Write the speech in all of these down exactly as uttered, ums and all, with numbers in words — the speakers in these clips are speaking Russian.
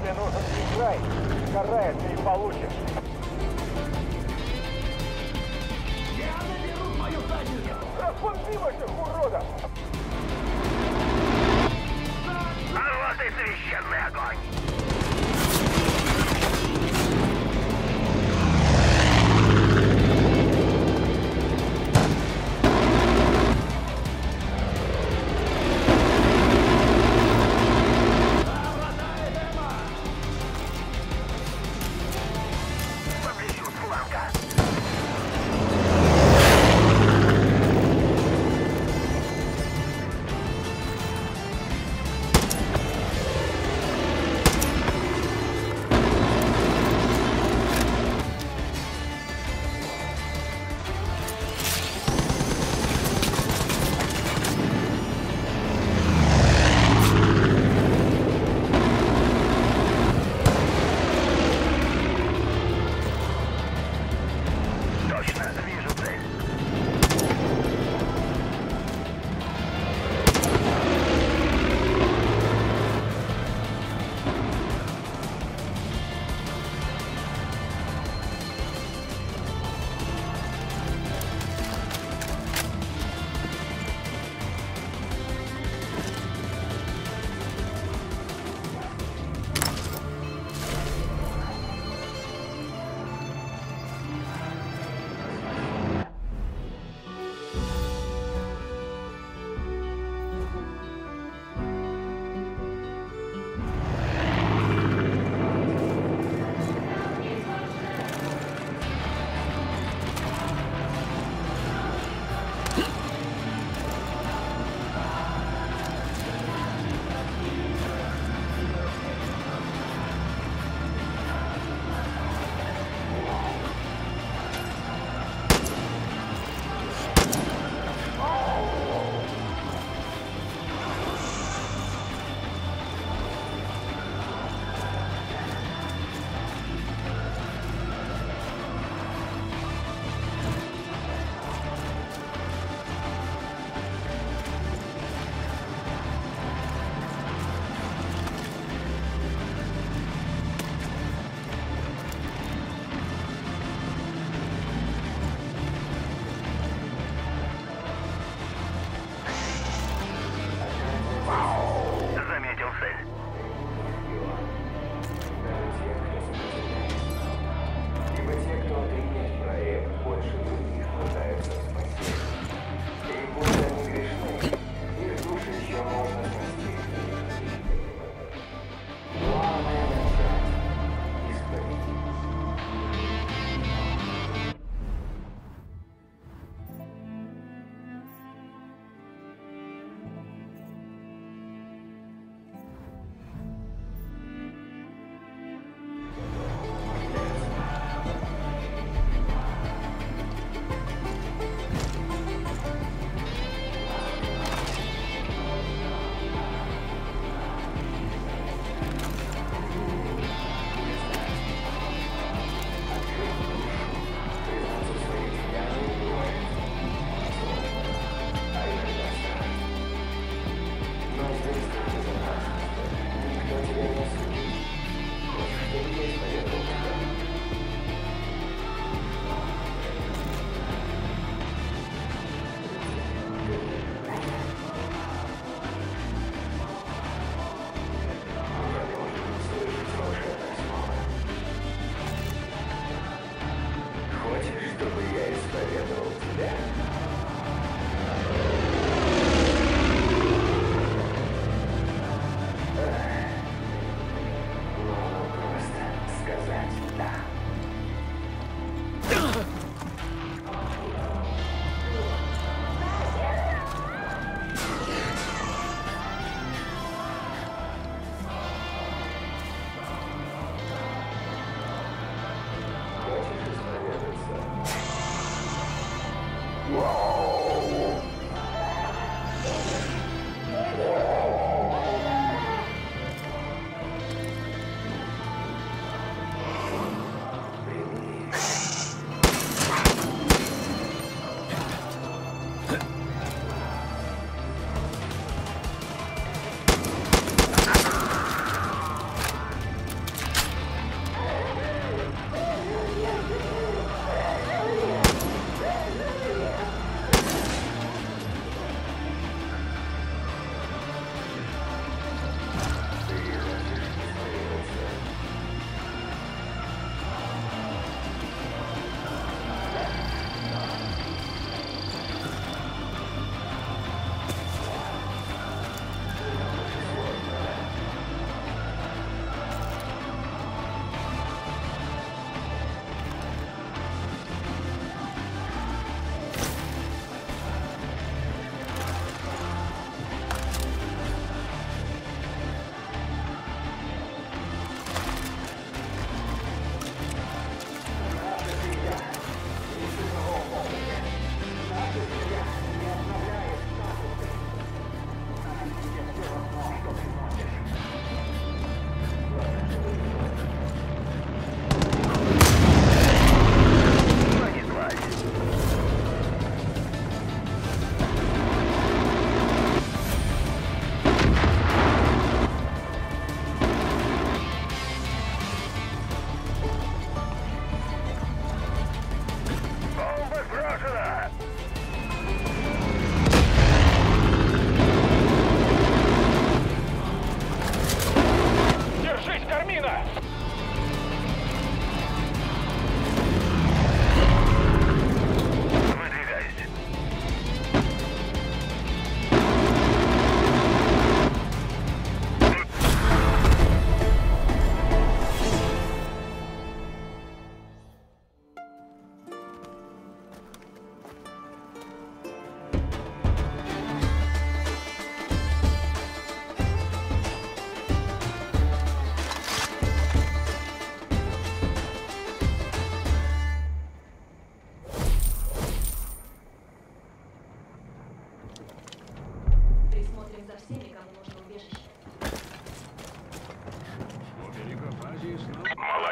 тебе нужен играй, сгорает ты и получишь. Я наберу мою задницу! Распомни ваших уродов! А вот и священный огонь!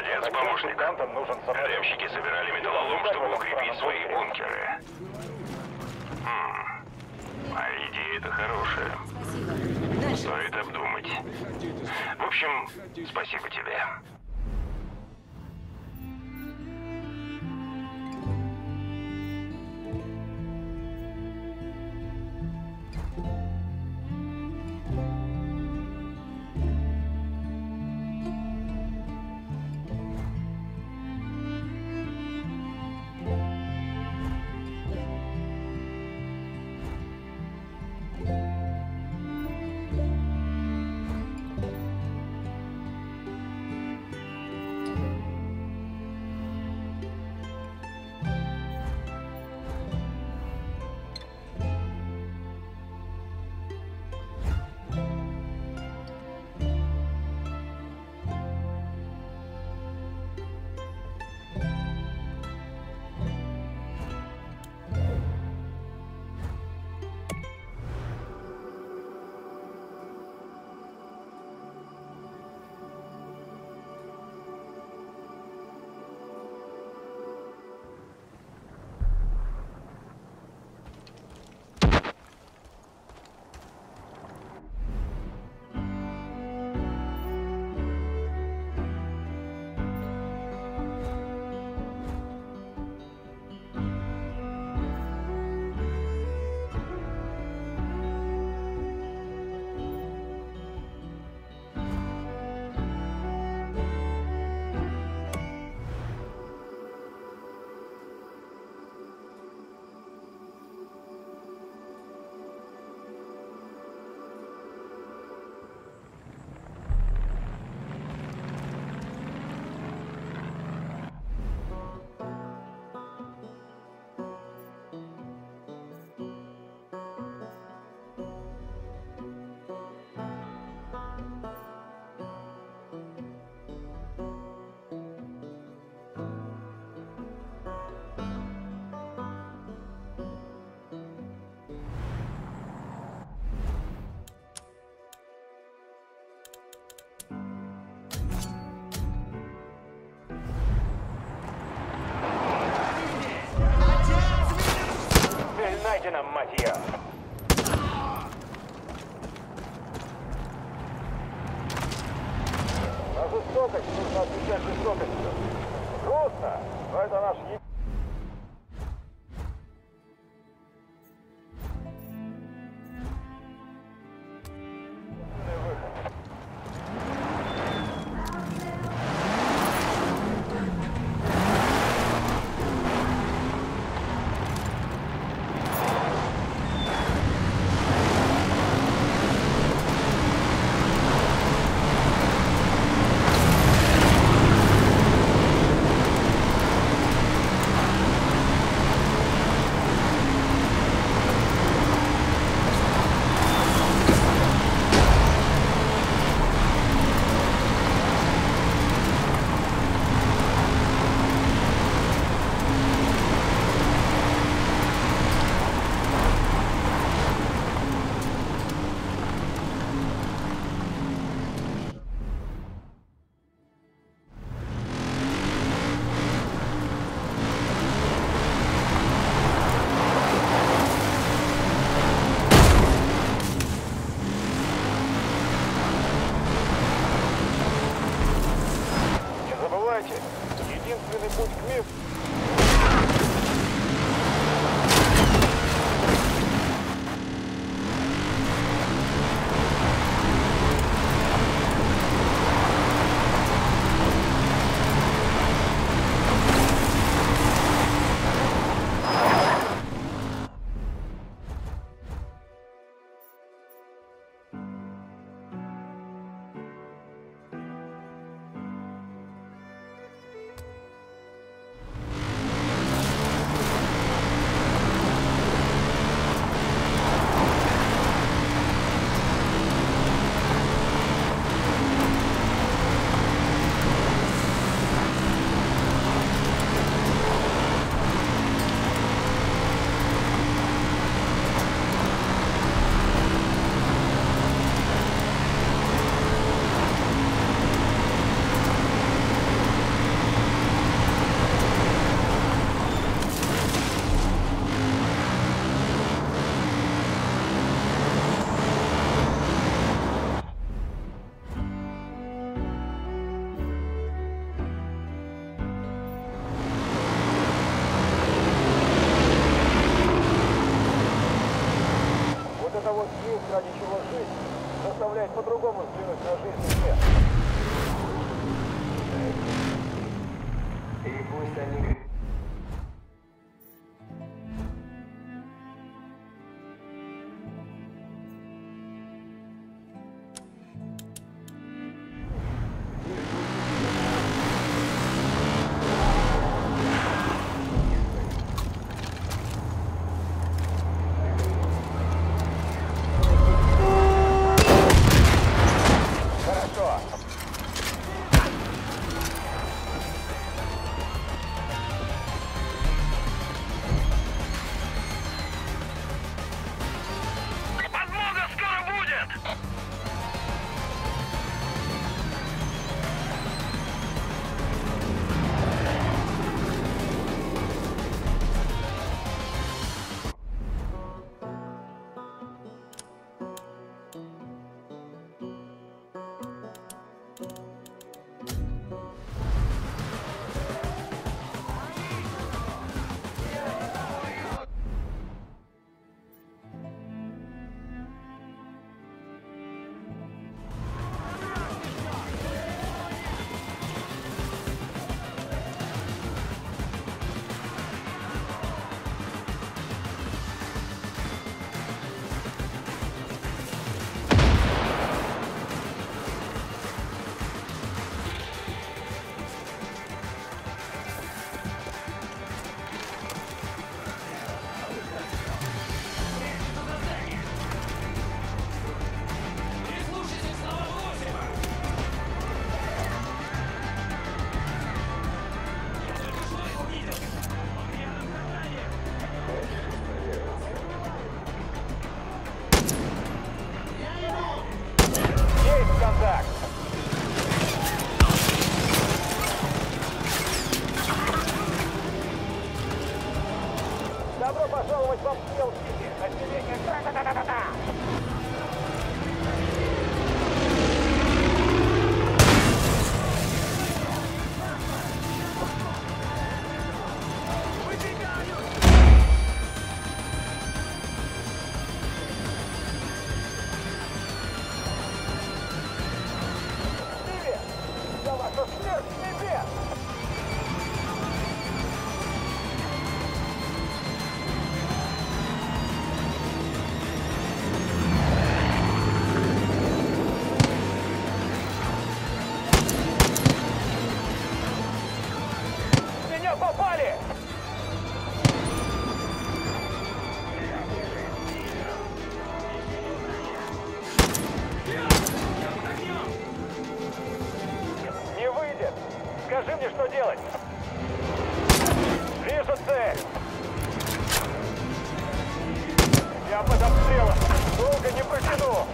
Молодец, помощник. Гаремщики собирали металлолом, чтобы укрепить свои бункеры. Хм. А идея это хорошая. Стоит обдумать. В общем, спасибо тебе. На жестокость нужно отвечать жестокостью. Грустно, но это наш единственный. Единственный путь к миру. по-другому взглянуть на жизнь всех. И пусть они... Добро пожаловать в обстрел Сити! Отделение та-та-та-та-та-та! Скажи мне, что делать. Вижу цель. Я под обстрелом. Долго не протяну.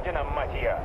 найдена, мать ее.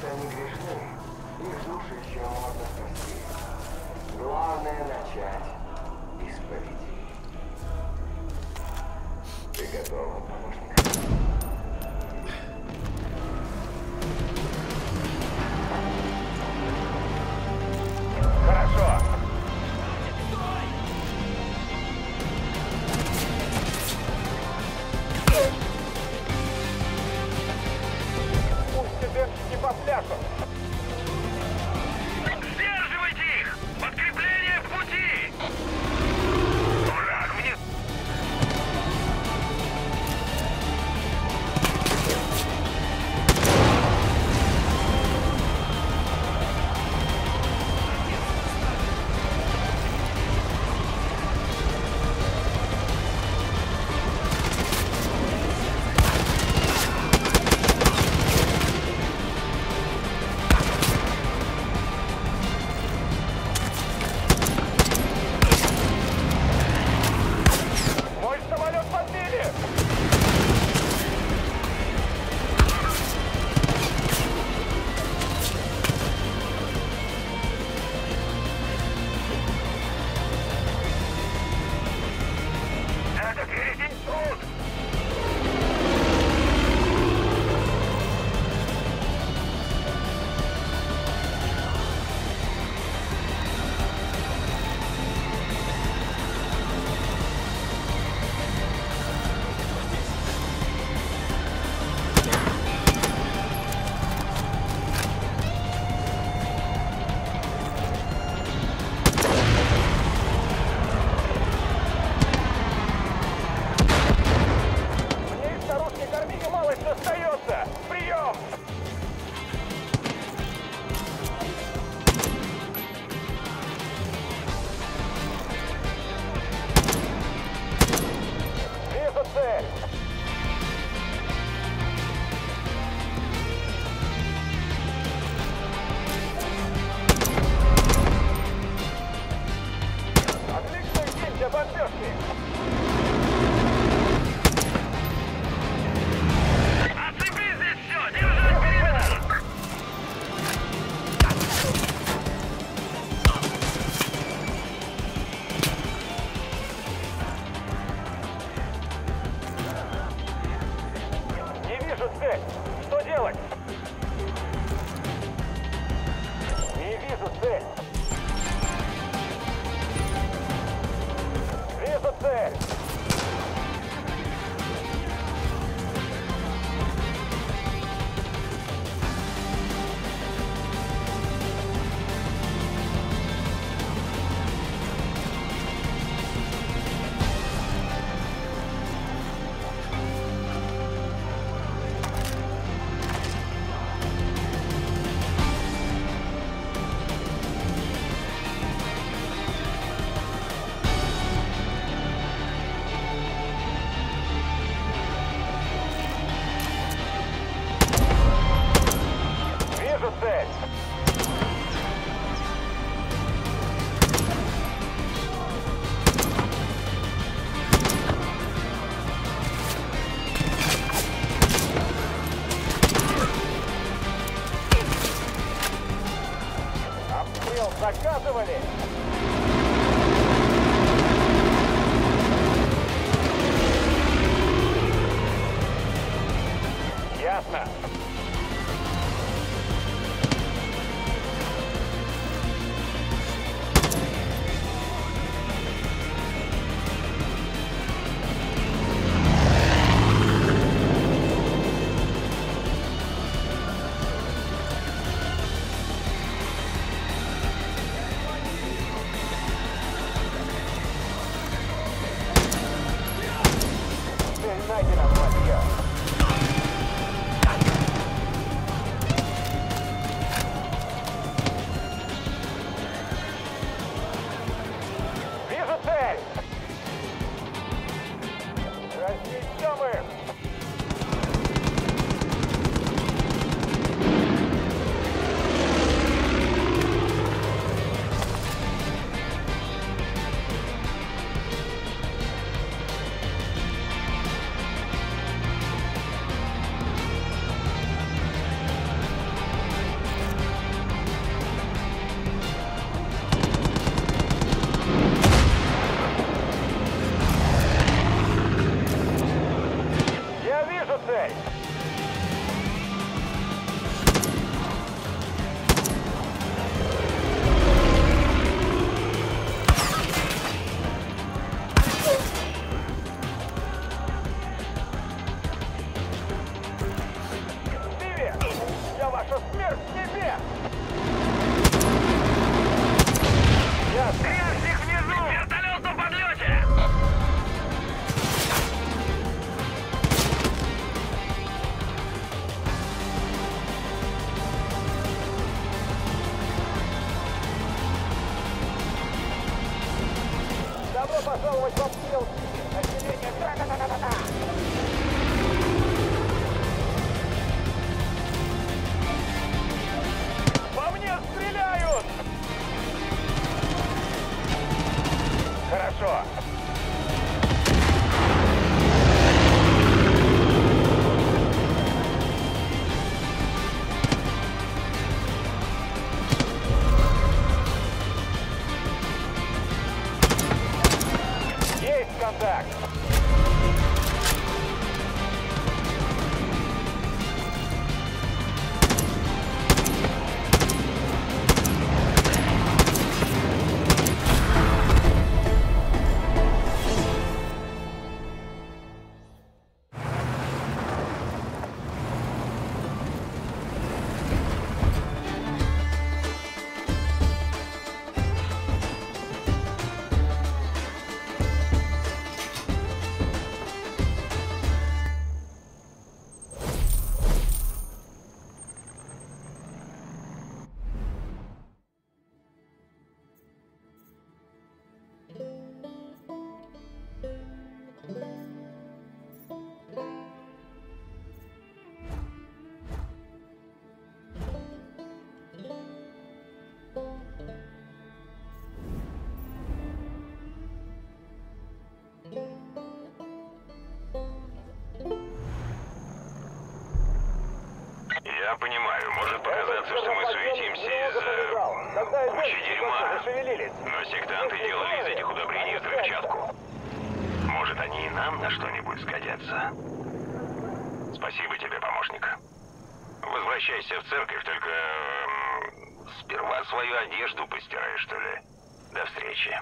что они грешны, их души еще можно спасти. Главное начать исповедь. Ты готова, помощник? Хорошо. Сдерживайте их! Подкрепление в пути! Враг вниз! Заказывали! Ясно! наша смерть в тебе! Ясно. Прежних внизу! Вертолет на подлете! Добро пожаловать в обстрел! Отделение! Да-да-да-да-да-да! Хорошо. Есть контакт. Я понимаю, может показаться, что мы суетимся из-за кучи дерьма, но сектанты делали из этих удобрений взрывчатку. Может, они и нам на что-нибудь сгодятся. Спасибо тебе, помощник. Возвращайся в церковь, только сперва свою одежду постирай, что ли. До встречи.